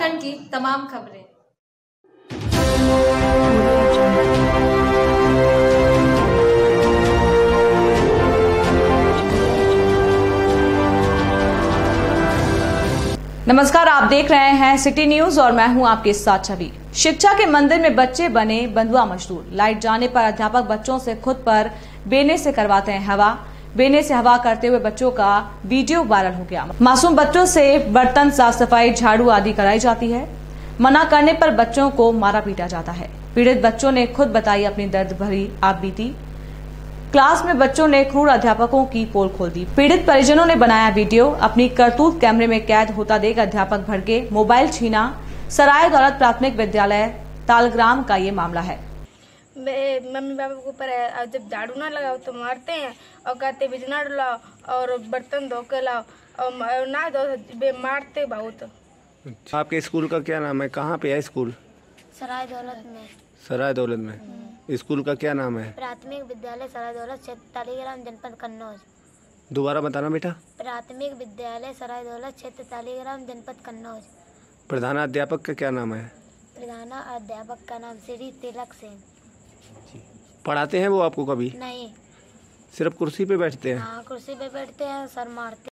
उत्तराखंड की तमाम खबरें। नमस्कार, आप देख रहे हैं सिटी न्यूज और मैं हूं आपके साथ छवि। शिक्षा के मंदिर में बच्चे बने बंधुआ मजदूर। लाइट जाने पर अध्यापक बच्चों से खुद पर बेने से करवाते हैं हवा। बेने से हवा करते हुए बच्चों का वीडियो वायरल हो गया। मासूम बच्चों से बर्तन, साफ सफाई, झाड़ू आदि कराई जाती है। मना करने पर बच्चों को मारा पीटा जाता है। पीड़ित बच्चों ने खुद बताई अपनी दर्द भरी आपबीती। क्लास में बच्चों ने क्रूर अध्यापकों की पोल खोल दी। पीड़ित परिजनों ने बनाया वीडियो। अपनी करतूत कैमरे में कैद होता देख अध्यापक भड़के, मोबाइल छीना। सराय दौलत प्राथमिक विद्यालय तालग्राम का ये मामला है। मम्मी पापा के ऊपर जब झाड़ू ना लगाओ तो मारते हैं और कहते बिजना लाओ और बर्तन धो के लाओ और ना दो मारते बहुत। आपके स्कूल का क्या नाम है, कहाँ पे है स्कूल? सराय दौलत में। सराय दौलत में। स्कूल का क्या नाम है? प्राथमिक विद्यालय सराय दौलत, क्षेत्र तालग्राम, जनपद कन्नौज। दोबारा बताना बेटा। प्राथमिक विद्यालय सराय दौलत, क्षेत्र तालग्राम, जनपद कन्नौज। प्रधानाध्यापक का क्या नाम है? प्रधानाध्यापक का नाम श्री तिलक सिंह। पढ़ाते हैं वो आपको कभी? नहीं, सिर्फ कुर्सी पे बैठते हैं। हाँ, कुर्सी पे बैठते हैं, सर मारते।